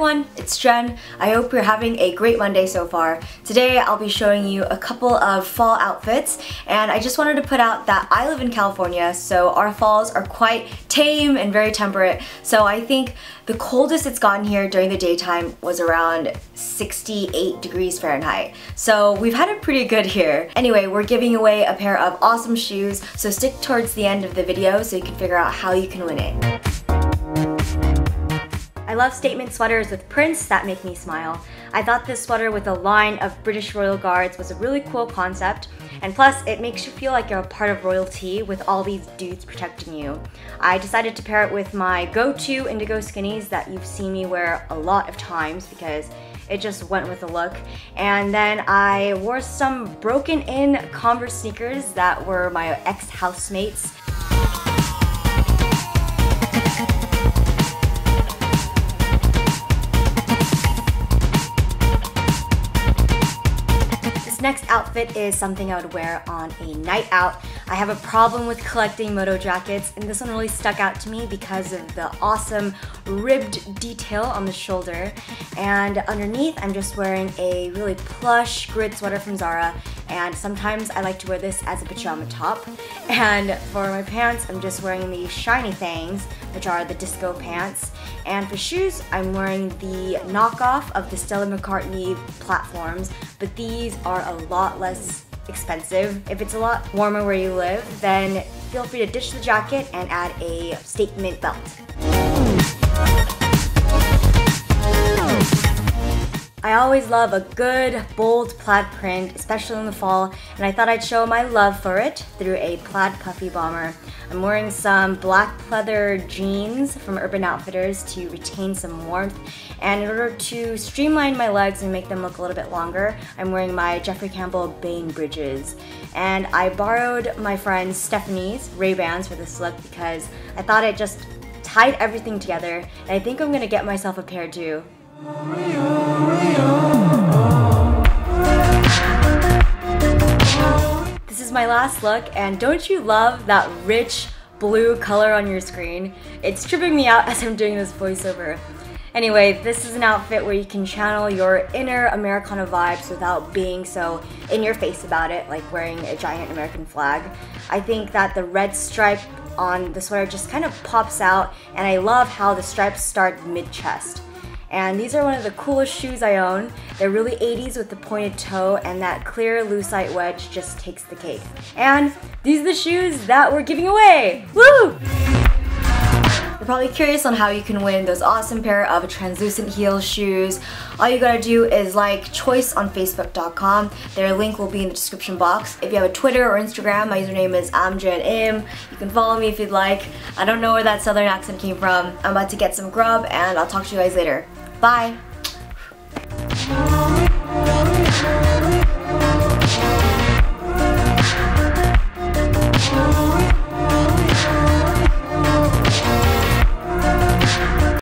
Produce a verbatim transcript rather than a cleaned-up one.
everyone, it's Jen. I hope you're having a great Monday so far. Today I'll be showing you a couple of fall outfits, and I just wanted to put out that I live in California, so our falls are quite tame and very temperate. So I think the coldest it's gotten here during the daytime was around sixty-eight degrees Fahrenheit. So we've had it pretty good here. Anyway, we're giving away a pair of awesome shoes, so stick towards the end of the video so you can figure out how you can win it. I love statement sweaters with prints that make me smile. I thought this sweater with a line of British Royal Guards was a really cool concept, and plus it makes you feel like you're a part of royalty with all these dudes protecting you. I decided to pair it with my go-to indigo skinnies that you've seen me wear a lot of times because it just went with the look. And then I wore some broken in Converse sneakers that were my ex-housemates. Next outfit is something I would wear on a night out. I have a problem with collecting moto jackets, and this one really stuck out to me because of the awesome ribbed detail on the shoulder. And underneath, I'm just wearing a really plush grid sweater from Zara, and sometimes I like to wear this as a pajama top. And for my pants, I'm just wearing these shiny things, which are the disco pants. And for shoes, I'm wearing the knockoff of the Stella McCartney platforms, but these are a lot less expensive. If it's a lot warmer where you live, then feel free to ditch the jacket and add a statement belt. I always love a good, bold plaid print, especially in the fall, and I thought I'd show my love for it through a plaid puffy bomber. I'm wearing some black pleather jeans from Urban Outfitters to retain some warmth, and in order to streamline my legs and make them look a little bit longer, I'm wearing my Jeffrey Campbell Bainbridges. And I borrowed my friend Stephanie's Ray-Bans for this look because I thought it just tied everything together, and I think I'm gonna get myself a pair too. This is my last look, and don't you love that rich blue color on your screen? It's tripping me out as I'm doing this voiceover. Anyway, this is an outfit where you can channel your inner Americana vibes without being so in your face about it, like wearing a giant American flag. I think that the red stripe on the sweater just kind of pops out, and I love how the stripes start mid-chest. And these are one of the coolest shoes I own. They're really eighties with the pointed toe, and that clear Lucite wedge just takes the cake. And these are the shoes that we're giving away! Woo! You're probably curious on how you can win those awesome pair of translucent heel shoes. All you gotta do is like Choies on Facebook dot com. Their link will be in the description box. If you have a Twitter or Instagram, my username is amjanim. You can follow me if you'd like. I don't know where that southern accent came from. I'm about to get some grub, and I'll talk to you guys later. Bye!